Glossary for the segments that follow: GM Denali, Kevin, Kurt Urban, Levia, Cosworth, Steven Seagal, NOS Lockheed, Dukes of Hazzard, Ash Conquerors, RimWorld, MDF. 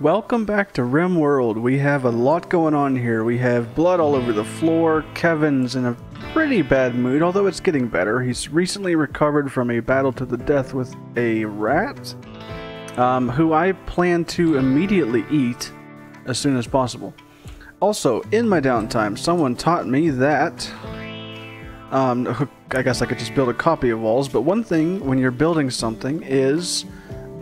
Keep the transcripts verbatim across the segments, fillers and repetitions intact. Welcome back to RimWorld. We have a lot going on here. We have blood all over the floor. Kevin's in a pretty bad mood, although it's getting better. He's recently recovered from a battle to the death with a rat, um, who I plan to immediately eat as soon as possible. Also, in my downtime, someone taught me that... Um, I guess I could just build a copy of walls, but one thing when you're building something is...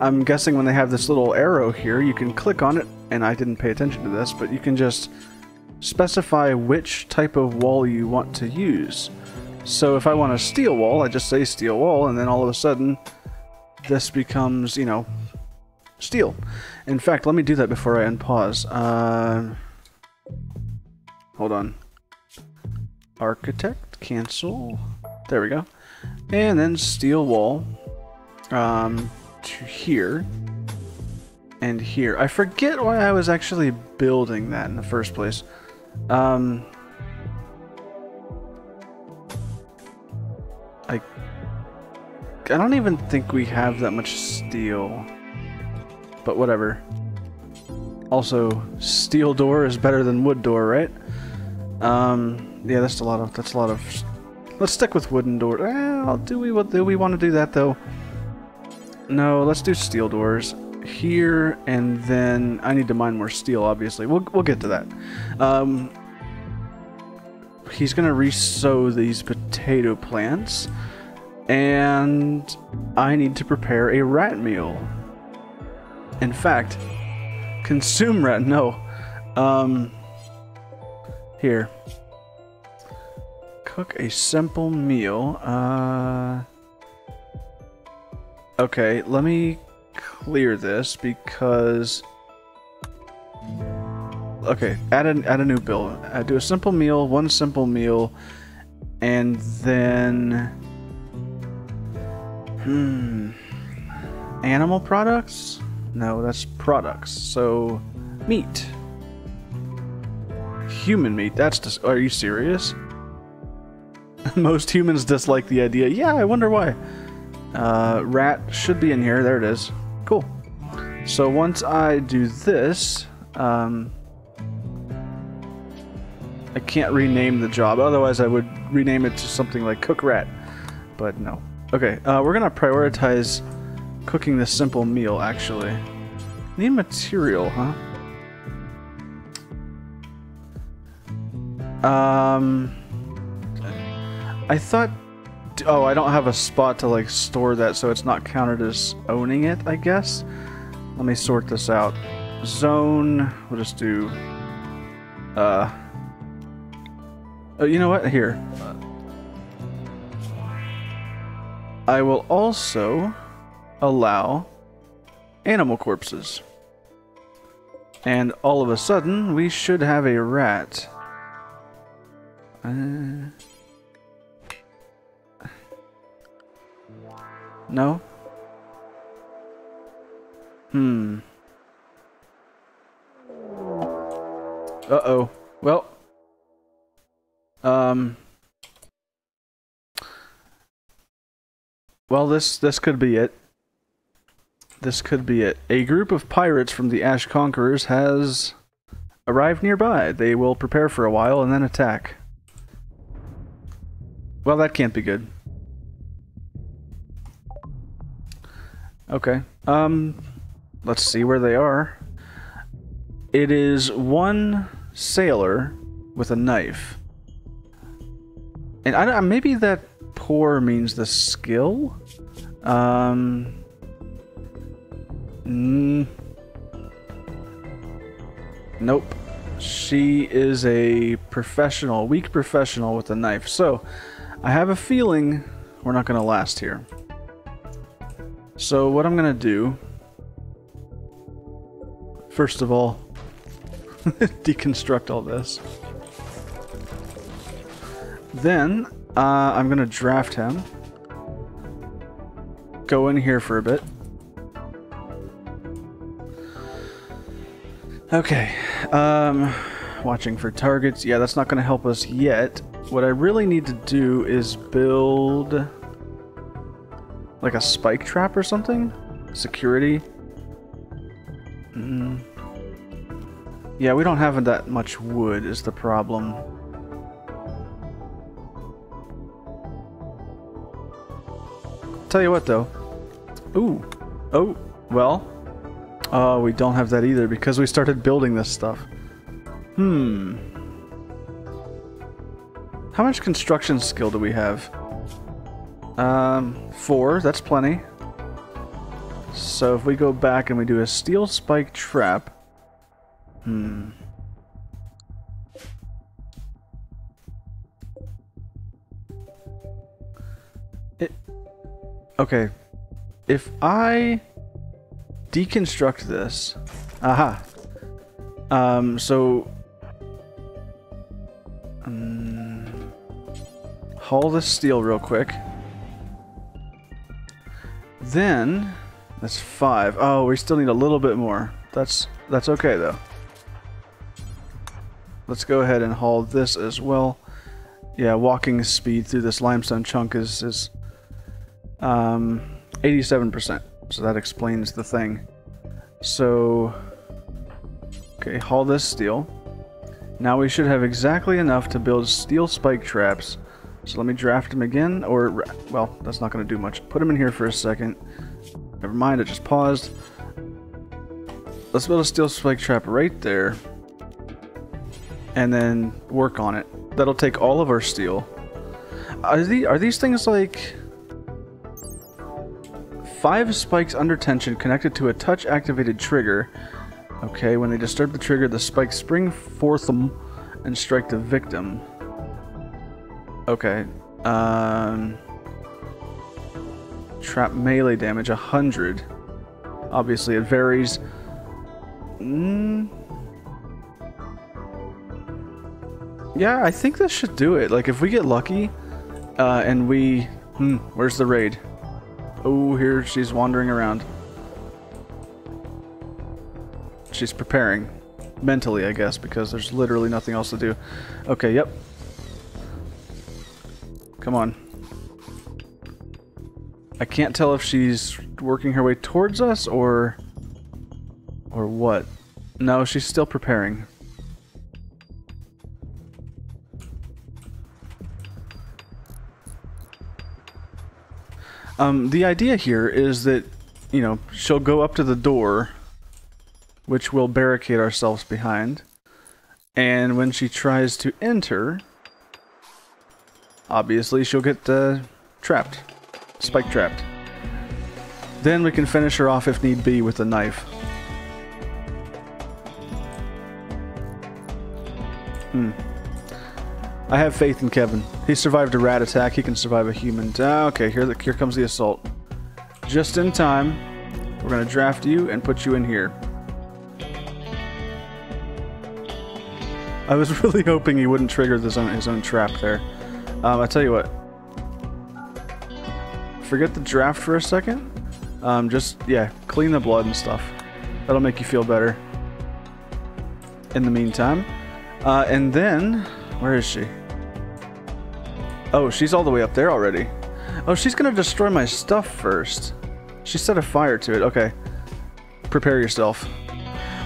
I'm guessing when they have this little arrow here, you can click on it, and I didn't pay attention to this, but you can just specify which type of wall you want to use. So if I want a steel wall, I just say steel wall, and then all of a sudden, this becomes, you know, steel. In fact, let me do that before I unpause. Uh, hold on. Architect, cancel. There we go. And then steel wall. Um... to here and here. I forget why I was actually building that in the first place. Um, I, I don't even think we have that much steel, but whatever. Also, steel door is better than wood door, right? Um, yeah, that's a lot of, that's a lot of, let's stick with wooden door. Well, do we, do we want to do that though? No, let's do steel doors here, and then I need to mine more steel, obviously. We'll, we'll get to that. Um, he's going to re-sow these potato plants, and I need to prepare a rat meal. In fact, consume rat, no. Um, here. Cook a simple meal. Uh... Okay, let me clear this because... Okay, add a, add a new build. I do a simple meal, one simple meal, and then... Hmm... Animal products? No, that's products. So, meat. Human meat, that's dis- Are you serious? Most humans dislike the idea. Yeah, I wonder why. Uh, rat should be in here. There it is. Cool. So once I do this, um, I can't rename the job. Otherwise, I would rename it to something like cook rat. But no. Okay. Uh, we're gonna prioritize cooking this simple meal. Actually, need material, huh? Um, I thought. Oh, I don't have a spot to like store that, so it's not counted as owning it, I guess. Let me sort this out. Zone, we'll just do uh oh, you know what? Here. I will also allow animal corpses. And all of a sudden, we should have a rat. Uh No? Hmm. Uh-oh. Well. Um. Well, this, this could be it. This could be it. A group of pirates from the Ash Conquerors has arrived nearby. They will prepare for a while and then attack. Well, that can't be good. Okay, um, let's see where they are. It is one sailor with a knife. And I don't, maybe that poor means the skill? Um, mm, nope. She is a professional, weak professional with a knife. So, I have a feeling we're not going to last here. So what I'm gonna do, first of all, deconstruct all this. Then uh, I'm gonna draft him. Go in here for a bit. Okay, um, watching for targets. Yeah, that's not gonna help us yet. What I really need to do is build. Like a spike trap or something? Security? Mm. Yeah, we don't have that much wood is the problem. Tell you what though. Ooh. Oh, well. Uh, we don't have that either because we started building this stuff. Hmm. How much construction skill do we have? Um, four. That's plenty. So if we go back and we do a steel spike trap. Hmm. It, okay. If I deconstruct this... Aha. Um, so... Um, haul this steel real quick. Then... That's five. Oh, we still need a little bit more. That's, that's okay, though. Let's go ahead and haul this as well. Yeah, walking speed through this limestone chunk is, is um, eighty-seven percent. So that explains the thing. So, okay, haul this steel. Now we should have exactly enough to build steel spike traps. So let me draft them again, or, well, that's not going to do much. Put them in here for a second. Never mind, it just paused. Let's build a steel spike trap right there. And then work on it. That'll take all of our steel. Are these, are these things like... Five spikes under tension connected to a touch-activated trigger. Okay, when they disturb the trigger, the spikes spring forth them and strike the victim. Okay. Um, trap melee damage, one hundred. Obviously, it varies. Mm. Yeah, I think this should do it. Like, if we get lucky, uh, and we... Hmm, where's the raid? Oh, here she's wandering around. She's preparing. Mentally, I guess, because there's literally nothing else to do. Okay, yep. Come on. I can't tell if she's working her way towards us, or... Or what? No, she's still preparing. Um, the idea here is that, you know, she'll go up to the door, which we'll barricade ourselves behind, and when she tries to enter, obviously she'll get uh, trapped, spike trapped. Then we can finish her off if need be with a knife. Hmm. I have faith in Kevin. He survived a rat attack. He can survive a human. Ah, okay, here, the, here comes the assault. Just in time. We're going to draft you and put you in here. I was really hoping he wouldn't trigger his own, his own trap there. Um, I tell you what. Forget the draft for a second. Um, just, yeah, clean the blood and stuff. That'll make you feel better. In the meantime. Uh, and then, where is she? Oh, she's all the way up there already. Oh, she's gonna destroy my stuff first. She set a fire to it. Okay. Prepare yourself.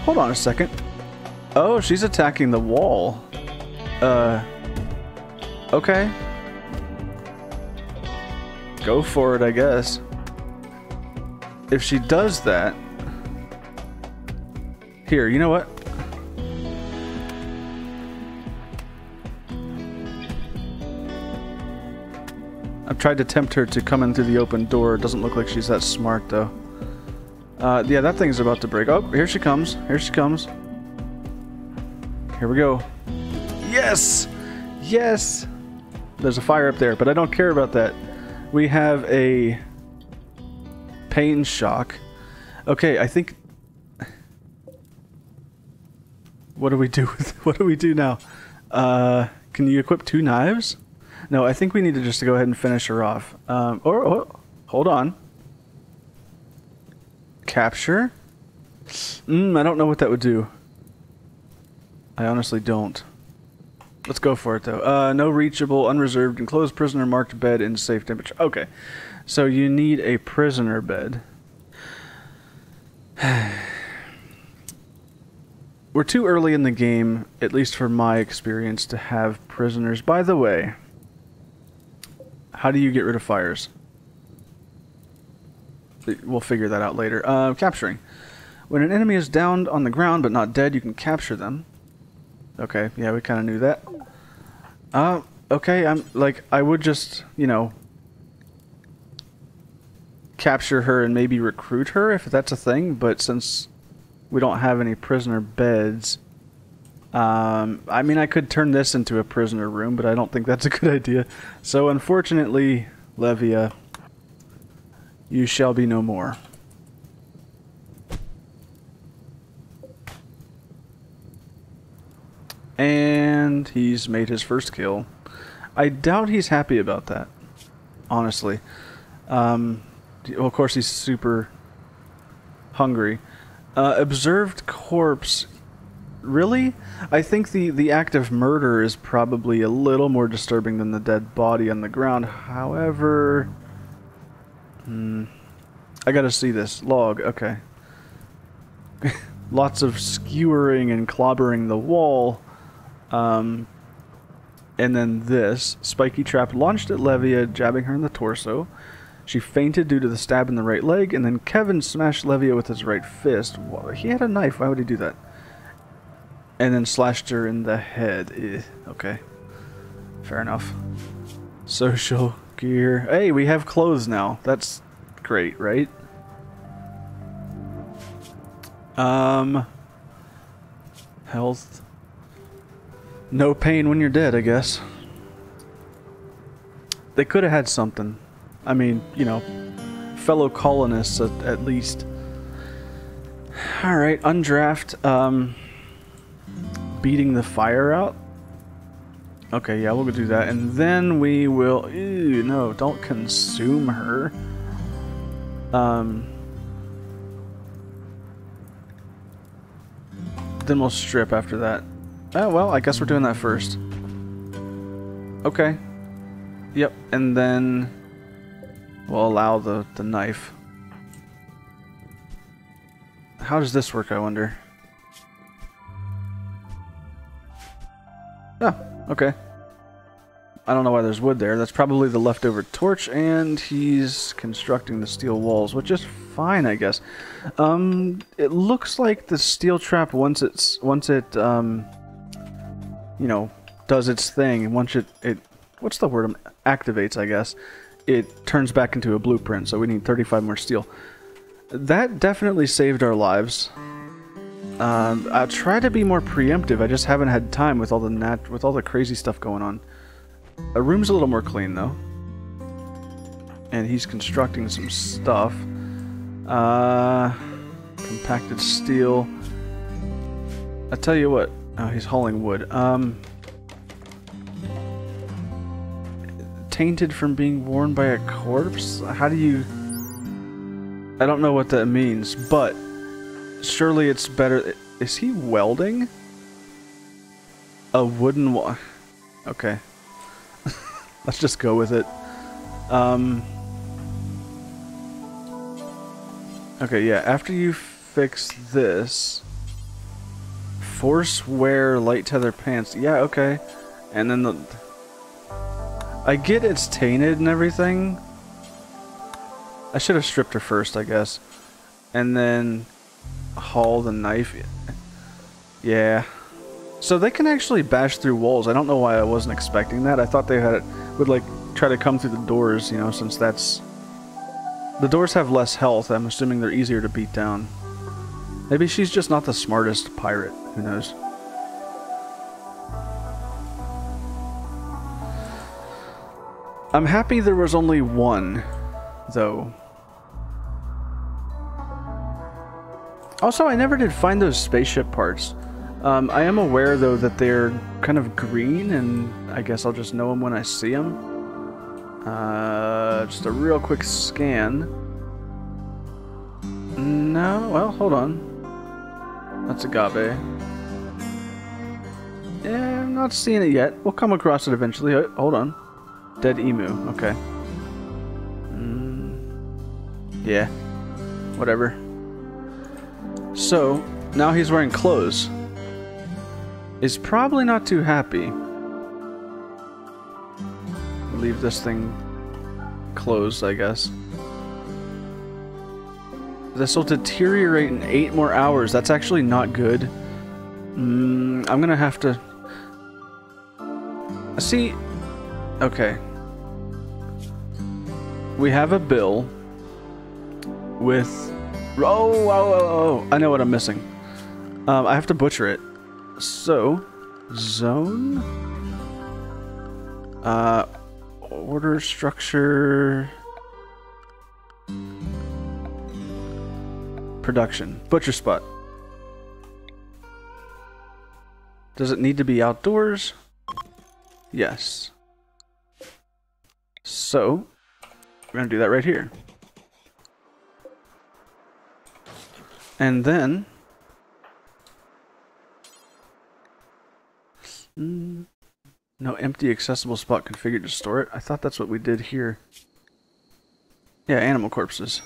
Hold on a second. Oh, she's attacking the wall. Uh. Okay. Go for it, I guess. If she does that... Here, you know what? I've tried to tempt her to come in through the open door. It doesn't look like she's that smart, though. Uh, yeah, that thing's about to break. Oh, here she comes. Here she comes. Here we go. Yes! Yes! There's a fire up there, but I don't care about that. We have a... pain shock. Okay, I think... What do we do with... What do we do now? Uh, can you equip two knives? No, I think we need to just go ahead and finish her off. Um, or, or hold on. Capture? Mm, I don't know what that would do. I honestly don't. Let's go for it, though. Uh, no reachable, unreserved, enclosed prisoner marked bed in safe temperature. Okay. So you need a prisoner bed. We're too early in the game, at least from my experience, to have prisoners. By the way, how do you get rid of fires? We'll figure that out later. Uh, capturing. When an enemy is downed on the ground but not dead, you can capture them. Okay, yeah, we kind of knew that. Uh, okay, I'm like, I would just, you know, capture her and maybe recruit her if that's a thing, but since we don't have any prisoner beds, um, I mean, I could turn this into a prisoner room, but I don't think that's a good idea. So unfortunately, Levia, you shall be no more. And he's made his first kill. I doubt he's happy about that, honestly. Um, well, of course, he's super hungry. Uh, observed corpse. Really? I think the, the act of murder is probably a little more disturbing than the dead body on the ground. However... Hmm. I gotta see this. Log. Okay. Lots of skewering and clobbering the wall. Um, and then this. Spiky trap launched at Levia, jabbing her in the torso. She fainted due to the stab in the right leg, and then Kevin smashed Levia with his right fist. Well, he had a knife. Why would he do that? And then slashed her in the head. Eh, okay. Fair enough. Social gear. Hey, we have clothes now. That's great, right? Um... Health... No pain when you're dead, I guess. They could have had something. I mean, you know, fellow colonists at, at least. Alright, undraft. Um, beating the fire out. Okay, yeah, we'll do that. And then we will... Ew, no, don't consume her. Um, then we'll strip after that. Oh, well, I guess we're doing that first. Okay. Yep, and then we'll allow the, the knife. How does this work, I wonder? Oh, okay. I don't know why there's wood there. That's probably the leftover torch, and he's constructing the steel walls, which is fine, I guess. Um, it looks like the steel trap, once it's, once it, um... you know, does its thing, and once it, it, what's the word, activates, I guess, it turns back into a blueprint, so we need thirty-five more steel. That definitely saved our lives. Um, I'll try to be more preemptive, I just haven't had time with all the nat with all the crazy stuff going on. A room's a little more clean, though. And he's constructing some stuff. Uh, compacted steel. I'll tell you what. Oh, he's hauling wood. Um, tainted from being worn by a corpse? How do you... I don't know what that means, but surely it's better... Is he welding? A wooden wa... Okay. Let's just go with it. Um, okay, yeah. After you fix this... Force wear light tether pants. Yeah, okay. And then the... I get it's tainted and everything. I should have stripped her first, I guess. And then... haul the knife. Yeah. So they can actually bash through walls. I don't know why I wasn't expecting that. I thought they had it... would, like, try to come through the doors, you know, since that's... The doors have less health. I'm assuming they're easier to beat down. Maybe she's just not the smartest pirate. Who knows? I'm happy there was only one, though. Also, I never did find those spaceship parts. Um, I am aware, though, that they're kind of green, and I guess I'll just know them when I see them. Uh, just a real quick scan. No, well, hold on. That's agave. Yeah, I'm not seeing it yet. We'll come across it eventually. Hold on. Dead emu. Okay. Mm, yeah. Whatever. So, now he's wearing clothes. is probably not too happy. Leave this thing closed, I guess. This will deteriorate in eight more hours. That's actually not good. Mm, I'm gonna have to... See... Okay. We have a bill with... Oh, oh, oh, oh. I know what I'm missing. Um, I have to butcher it. So, zone... Uh, order structure... Production. Butcher spot. Does it need to be outdoors? Yes. So, we're gonna do that right here. And then... Mm, no empty accessible spot configured to store it. I thought that's what we did here. Yeah, animal corpses.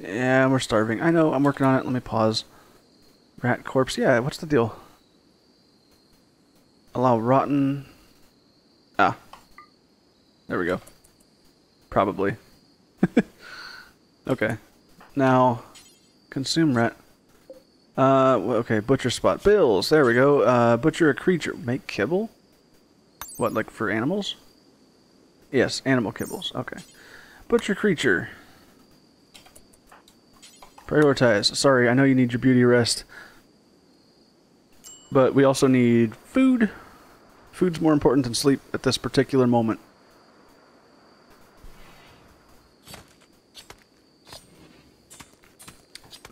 Yeah, we're starving. I know, I'm working on it. Let me pause. Rat corpse. Yeah, what's the deal? Allow rotten... Ah. There we go. Probably. Okay. Now, consume rat. Uh, okay, butcher spot. Bills, there we go. Uh, butcher a creature. Make kibble? What, like for animals? Yes, animal kibbles. Okay. Butcher creature. Prioritize. Sorry, I know you need your beauty rest. But we also need food. Food's more important than sleep at this particular moment.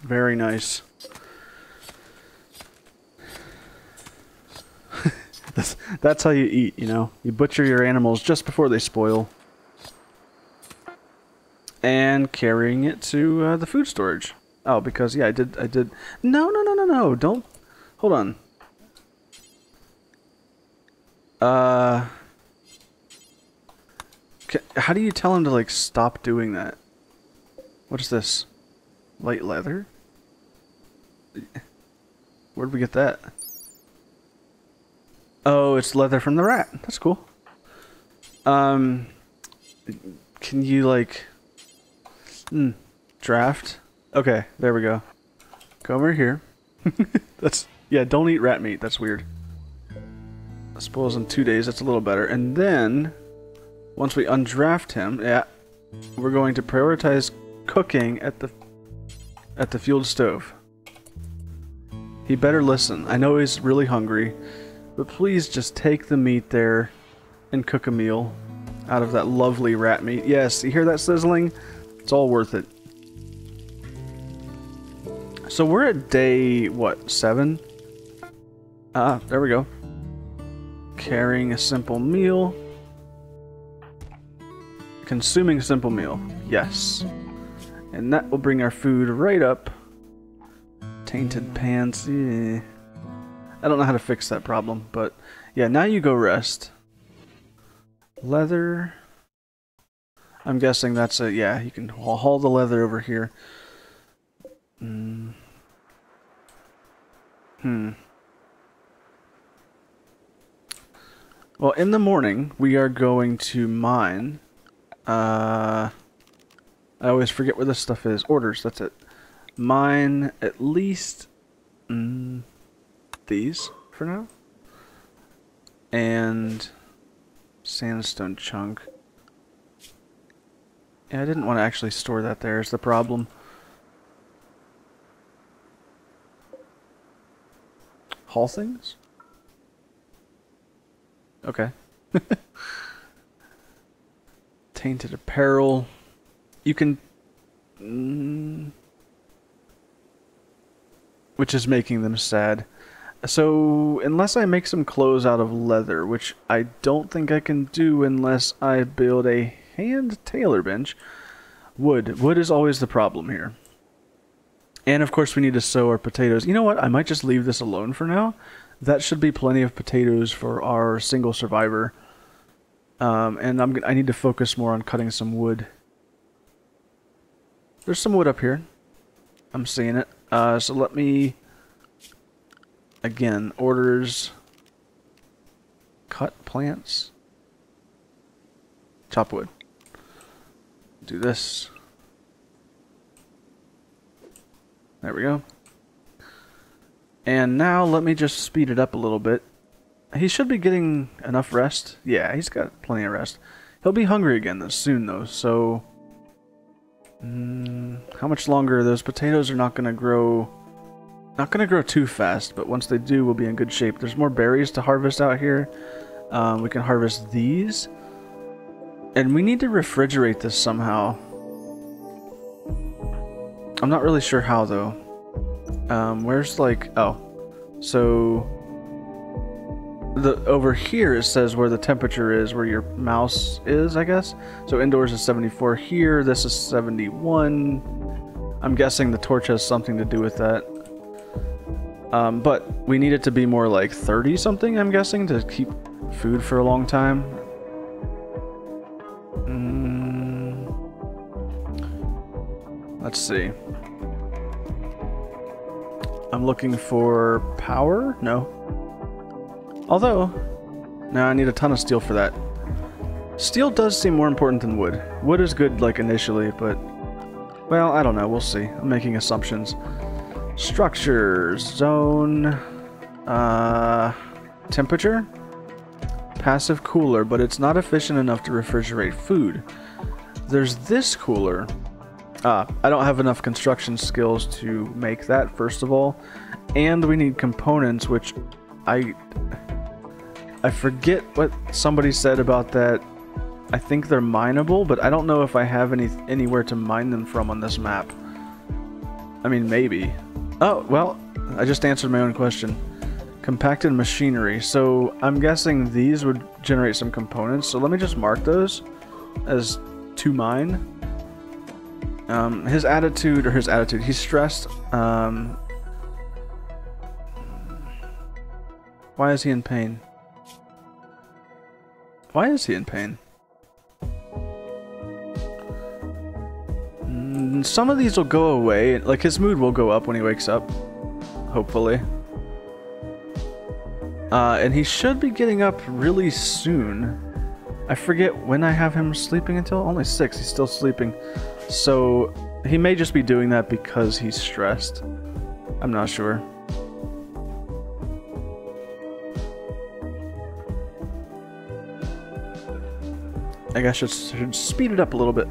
Very nice. that's, that's how you eat, you know? You butcher your animals just before they spoil. And carrying it to uh, the food storage. Oh, because, yeah, I did... I did. No, no, no, no, no, don't... Hold on. Uh, how do you tell him to like stop doing that? What is this? Light leather? Where'd we get that? Oh, it's leather from the rat. That's cool. Um, can you like mm, draft? Okay, there we go. Come over here. That's yeah. Don't eat rat meat. That's weird. I suppose in two days, that's a little better. And then, once we undraft him, yeah, we're going to prioritize cooking at the at the fueled stove. He better listen. I know he's really hungry, but please just take the meat there and cook a meal out of that lovely rat meat. Yes, you hear that sizzling? It's all worth it. So we're at day, what, seven? Ah, there we go. Carrying a simple meal. Consuming simple meal. Yes. And that will bring our food right up. Tainted pants. Yeah. I don't know how to fix that problem, but yeah, now you go rest. Leather. I'm guessing that's a, yeah, you can haul the leather over here. Mm. Hmm. Well, in the morning, we are going to mine. Uh, I always forget where this stuff is. Orders, that's it. Mine at least mm, these for now. And sandstone chunk. Yeah, I didn't want to actually store that there is the problem. Haul things? Okay. Tainted apparel. You can... Mm, which is making them sad. So, unless I make some clothes out of leather, which I don't think I can do unless I build a hand tailor bench. Wood. Wood is always the problem here. And, of course, we need to sow our potatoes. You know what? I might just leave this alone for now. That should be plenty of potatoes for our single survivor. Um, and I'm, I need to focus more on cutting some wood. There's some wood up here. I'm seeing it. Uh, so let me Again, orders, cut plants, chop wood. Do this. There we go. And now let me just speed it up a little bit. He should be getting enough rest. Yeah, he's got plenty of rest. He'll be hungry again this soon though, so... Mm, how much longer? Those potatoes are not going to grow... Not going to grow too fast, but once they do, we'll be in good shape. There's more berries to harvest out here. Um, we can harvest these. And we need to refrigerate this somehow. I'm not really sure how though. Um, where's like... Oh. So... The, over here it says where the temperature is, where your mouse is, I guess. So indoors is seventy-four here, this is seventy-one. I'm guessing the torch has something to do with that. Um, but we need it to be more like thirty something, I'm guessing, to keep food for a long time. Mm. Let's see. I'm looking for power? No. Although, now I need a ton of steel for that. Steel does seem more important than wood. Wood is good, like, initially, but... Well, I don't know. We'll see. I'm making assumptions. Structures. Zone. Uh, temperature? Passive cooler, but it's not efficient enough to refrigerate food. There's this cooler. Ah, I don't have enough construction skills to make that, first of all. And we need components, which I... I forget what somebody said about that. I think they're mineable, but I don't know if I have any anywhere to mine them from on this map. I mean, maybe. Oh, well, I just answered my own question. Compacted machinery. So I'm guessing these would generate some components. So let me just mark those as to mine. Um, his attitude, or his attitude, he's stressed. Um, why is he in pain? Why is he in pain? Mm, some of these will go away. Like, his mood will go up when he wakes up. Hopefully. Uh, and he should be getting up really soon. I forget when I have him sleeping until. Only six. He's still sleeping. So, he may just be doing that because he's stressed. I'm not sure. I guess I should speed it up a little bit.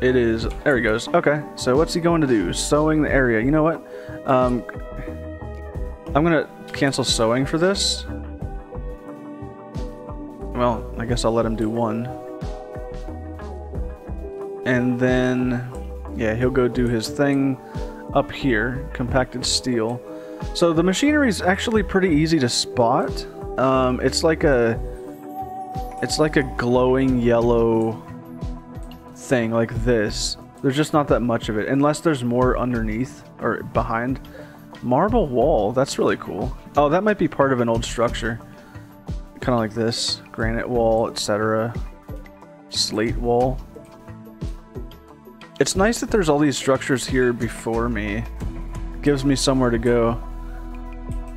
It is... There he goes. Okay, so what's he going to do? Sowing the area. You know what? Um, I'm going to cancel sowing for this. Well, I guess I'll let him do one. And then... Yeah, he'll go do his thing up here. Compacted steel. So the machinery is actually pretty easy to spot. Um, it's like a, it's like a glowing yellow thing like this. There's just not that much of it, unless there's more underneath or behind. Marble wall, that's really cool. Oh, that might be part of an old structure, kind of like this granite wall, et cetera. Slate wall. It's nice that there's all these structures here before me. Gives me somewhere to go.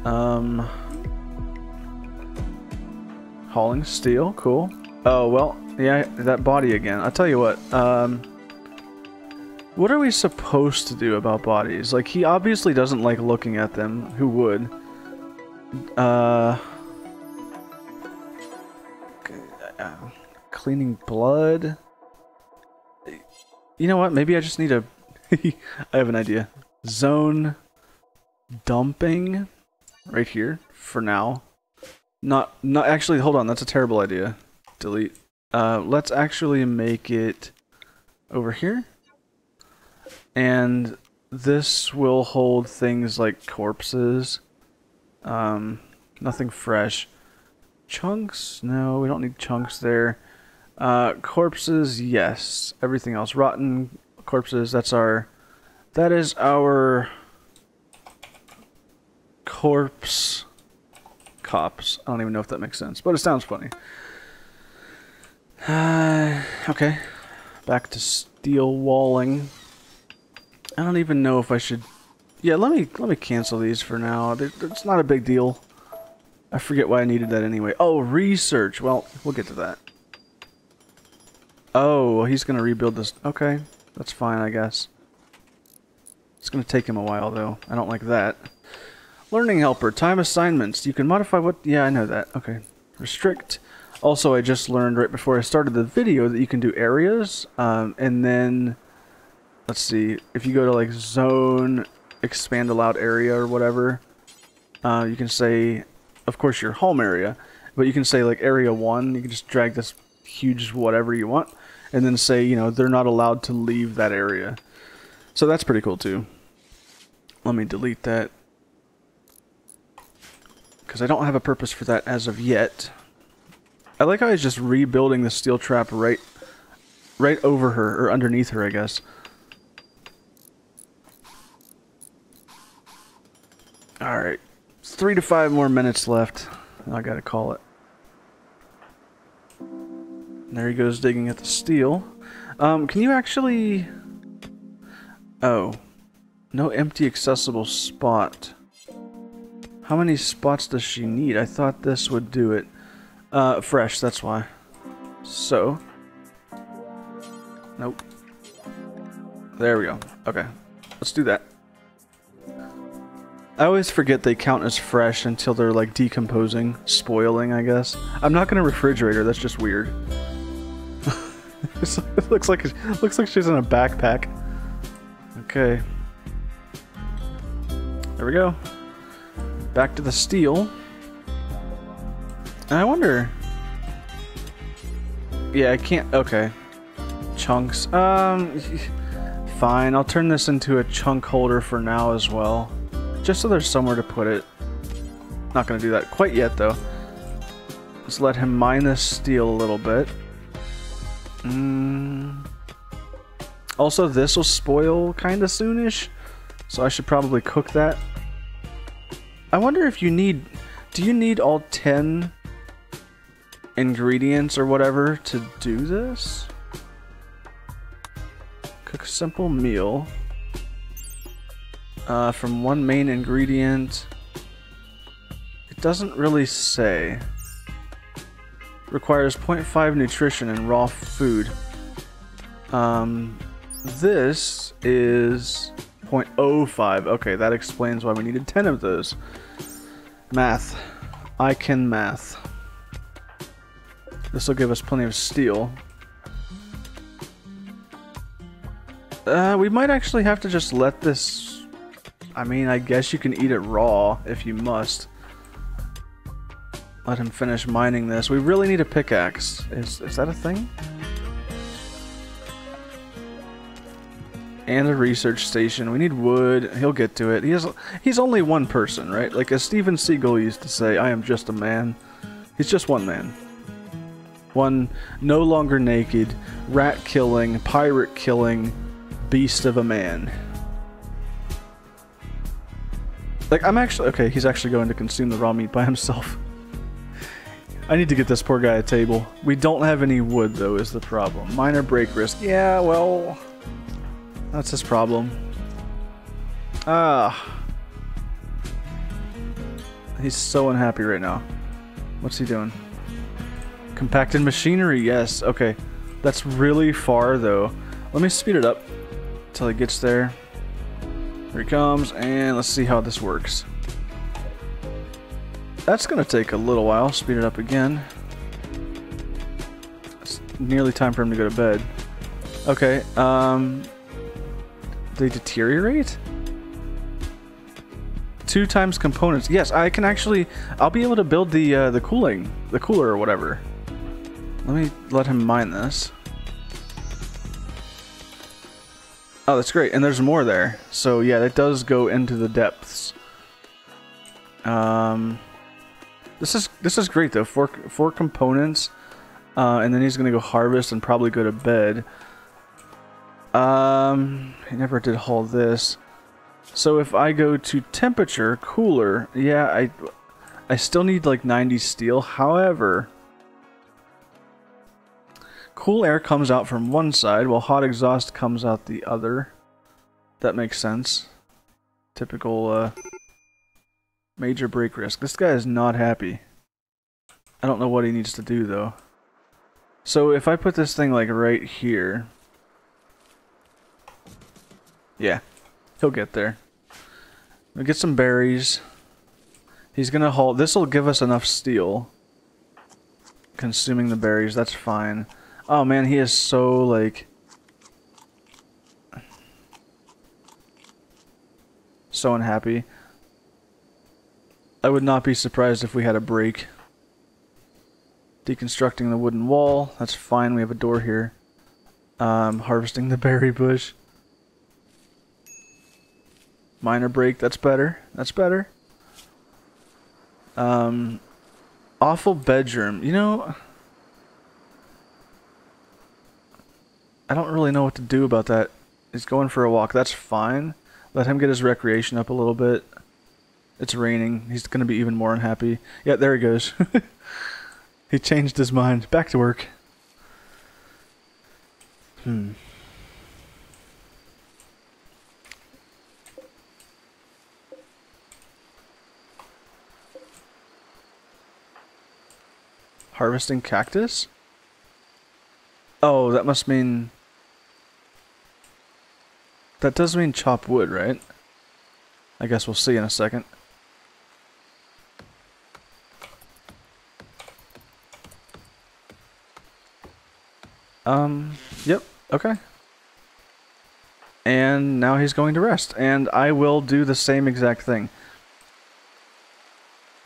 Um, hauling steel, cool. Oh, well, yeah, that body again. I'll tell you what, um, what are we supposed to do about bodies? Like, he obviously doesn't like looking at them. Who would? Uh, cleaning blood. You know what? Maybe I just need a... I have an idea. Zone dumping right here for now. Not, not actually. Hold on, that's a terrible idea. Delete. Uh, let's actually make it over here, and this will hold things like corpses. Um, nothing fresh. Chunks? No, we don't need chunks there. Uh, corpses? Yes. Everything else. Rotten corpses. That's our. That is our corpse cops. I don't even know if that makes sense, but it sounds funny. Uh, okay, back to steel walling. I don't even know if I should. Yeah, let me let me cancel these for now. It's not a big deal. I forget why I needed that anyway. Oh, research. Well, we'll get to that. Oh, he's gonna rebuild this. Okay, that's fine, I guess. It's gonna take him a while though. I don't like that. Learning helper, time assignments. You can modify what? Yeah, I know that. Okay, restrict. Also, I just learned right before I started the video that you can do areas, um, and then let's see. If you go to like zone, expand allowed area or whatever, uh, you can say, of course, your home area, but you can say like area one. You can just drag this huge whatever you want, and then say, you know, they're not allowed to leave that area. So that's pretty cool too. Let me delete that because I don't have a purpose for that as of yet. I like how he's just rebuilding the steel trap right right over her, or underneath her, I guess. Alright. Three to five more minutes left. I gotta call it. And there he goes digging at the steel. Um, can you actually... Oh. No empty accessible spot. How many spots does she need? I thought this would do it. Uh, fresh, that's why. So. Nope. There we go. Okay. Let's do that. I always forget they count as fresh until they're like decomposing, spoiling, I guess. I'm not gonna refrigerate her, that's just weird. It looks like, it looks like she's in a backpack. Okay. There we go. Back to the steel. I wonder... Yeah, I can't... Okay. Chunks. Um... Fine, I'll turn this into a chunk holder for now as well. Just so there's somewhere to put it. Not gonna do that quite yet, though. Let's let him mine this steel a little bit. Mm. Also, this will spoil kinda soonish, so I should probably cook that. I wonder if you need... Do you need all ten... ingredients or whatever to do this? Cook a simple meal uh, from one main ingredient. It doesn't really say. Requires zero point five nutrition and raw food. Um, this is zero point zero five. Okay, that explains why we needed ten of those. Math. I can math. This will give us plenty of steel. Uh, we might actually have to just let this... I mean, I guess you can eat it raw if you must. Let him finish mining this. We really need a pickaxe. Is, is that a thing? And a research station. We need wood. He'll get to it. He is, he's only one person, right? Like as Steven Seagal used to say, I am just a man. He's just one man. One no longer naked, rat killing, pirate killing, beast of a man. Like I'm actually okay, he's actually going to consume the raw meat by himself. I need to get this poor guy a table. We don't have any wood though is the problem. Minor break risk. Yeah, well, that's his problem. Ah. He's so unhappy right now. What's he doing? Compacted machinery, yes. Okay, that's really far though. Let me speed it up until he gets there. Here he comes, and let's see how this works. That's gonna take a little while. Speed it up again. It's nearly time for him to go to bed. Okay, um, they deteriorate? Two times components. Yes, I can actually, I'll be able to build the uh, the cooling, the cooler or whatever. Let me let him mine this. Oh, that's great. And there's more there. So yeah, that does go into the depths. Um, this is this is great though. Four four components, uh, and then he's gonna go harvest and probably go to bed. Um, he never did haul this. So if I go to temperature cooler, yeah, I I still need like ninety steel. However. Cool air comes out from one side, while hot exhaust comes out the other. That makes sense. Typical uh, major break risk. This guy is not happy. I don't know what he needs to do though. So if I put this thing like right here, yeah, he'll get there. We'll get some berries. He's gonna haul. This will give us enough steel. Consuming the berries, that's fine. Oh man, he is so like so unhappy. I would not be surprised if we had a break. Deconstructing the wooden wall, that's fine, we have a door here. Um, harvesting the berry bush. Minor break, that's better, that's better. Um, awful bedroom, you know, I don't really know what to do about that. He's going for a walk, that's fine. Let him get his recreation up a little bit. It's raining, he's gonna be even more unhappy. Yeah, there he goes. He changed his mind. Back to work. Hmm. Harvesting cactus? Oh, that must mean... That does mean chop wood, right? I guess we'll see in a second. Um, yep, okay. And now he's going to rest, and I will do the same exact thing.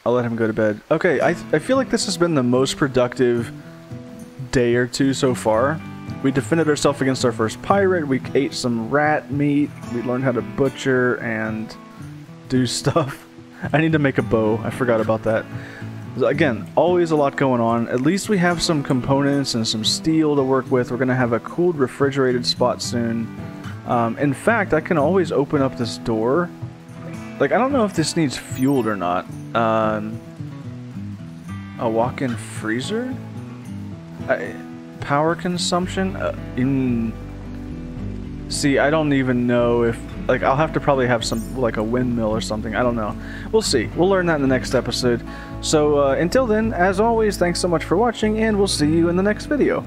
I'll let him go to bed. Okay, I, th I feel like this has been the most productive day or two so far. We defended ourselves against our first pirate, we ate some rat meat, we learned how to butcher and do stuff. I need to make a bow, I forgot about that. Again, always a lot going on. At least we have some components and some steel to work with. We're going to have a cooled refrigerated spot soon. Um, in fact, I can always open up this door. Like, I don't know if this needs fueled or not. Um, a walk-in freezer? I, power consumption? Uh, in, see, I don't even know if... Like, I'll have to probably have some, like, a windmill or something. I don't know. We'll see. We'll learn that in the next episode. So, uh, until then, as always, thanks so much for watching, and we'll see you in the next video.